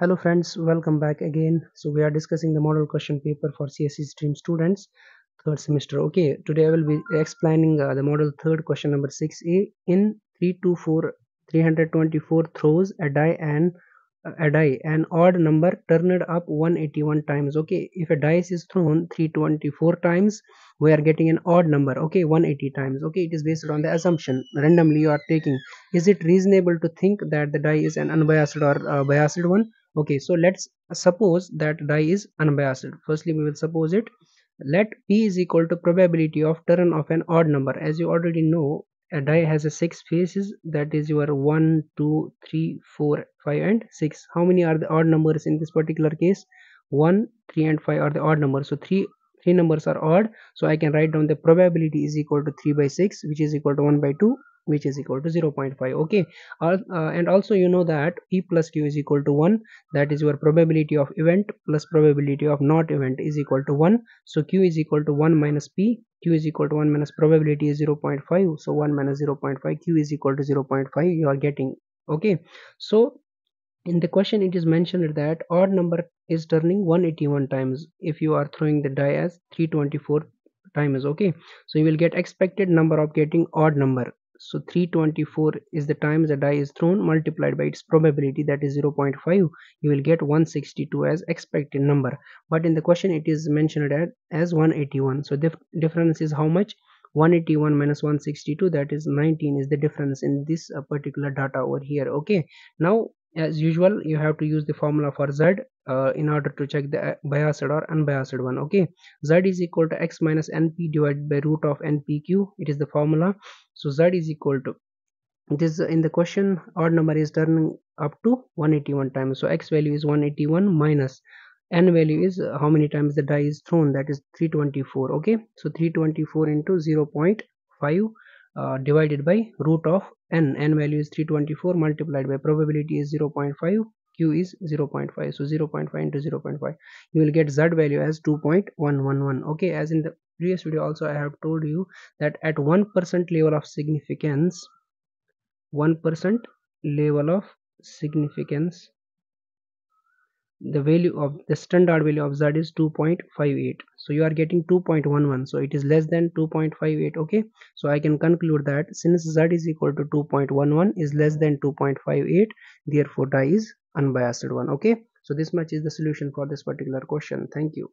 Hello friends, welcome back again. So we are discussing the model question paper for CSE stream students, third semester. Okay, today I will be explaining the model third, question number 6A. In 324 throws, a die, an odd number turned up 181 times. Okay, if a dice is thrown 324 times, we are getting an odd number. Okay, 180 times. Okay, it is based on the assumption randomly you are taking. Is it reasonable to think that the die is an unbiased or biased one? Okay, so let's suppose that die is unbiased. Firstly, we will suppose it. Let P is equal to probability of turn of an odd number. As you already know, a die has a 6 faces, that is your 1, 2, 3, 4, 5 and 6. How many are the odd numbers in this particular case? 1, 3 and 5 are the odd numbers. So 3 numbers are odd. So I can write down the probability is equal to 3 by 6, which is equal to 1 by 2, which is equal to 0.5. Okay, and also you know that P plus Q is equal to 1. That is your probability of event plus probability of not event is equal to 1. So Q is equal to 1 minus P. Q is equal to 1 minus probability is 0.5. So 1 minus 0.5, Q is equal to 0.5 you are getting. Okay, so in the question it is mentioned that odd number is turning 181 times if you are throwing the die as 324 times. Okay, so you will get expected number of getting odd number. So 324 is the times the die is thrown multiplied by its probability, that is 0.5. You will get 162 as expected number, but in the question it is mentioned as 181. So the difference is how much? 181 minus 162, that is 19 is the difference in this particular data over here. Okay, now as usual you have to use the formula for Z in order to check the biased or unbiased one. Okay, Z is equal to X minus NP divided by root of NPQ. It is the formula. So Z is equal to this. In the question, odd number is turning up to 181 times. So X value is 181 minus N value is how many times the die is thrown, that is 324. Okay, so 324 into 0.5 divided by root of n value is 324 multiplied by probability is 0.5, Q is 0.5. so 0.5 into 0.5, you will get Z value as 2.111. okay, as in the previous video also I have told you that at 1% level of significance, 1% level of significance, the value of the standard value of Z is 2.58. so you are getting 2.11, so it is less than 2.58. okay, so I can conclude that since Z is equal to 2.11 is less than 2.58, therefore die is unbiased one. Okay, so this much is the solution for this particular question. Thank you.